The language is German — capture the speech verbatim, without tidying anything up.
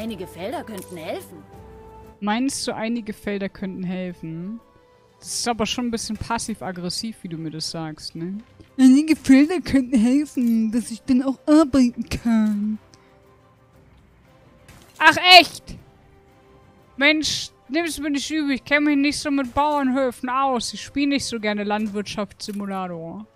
einige Felder könnten helfen. Meinst du, einige Felder könnten helfen? Das ist aber schon ein bisschen passiv-aggressiv, wie du mir das sagst, ne? Einige Felder könnten helfen, dass ich dann auch arbeiten kann. Ach echt? Mensch, nimm's mir nicht übel. Ich kenne mich nicht so mit Bauernhöfen aus. Ich spiele nicht so gerne Landwirtschaftssimulator.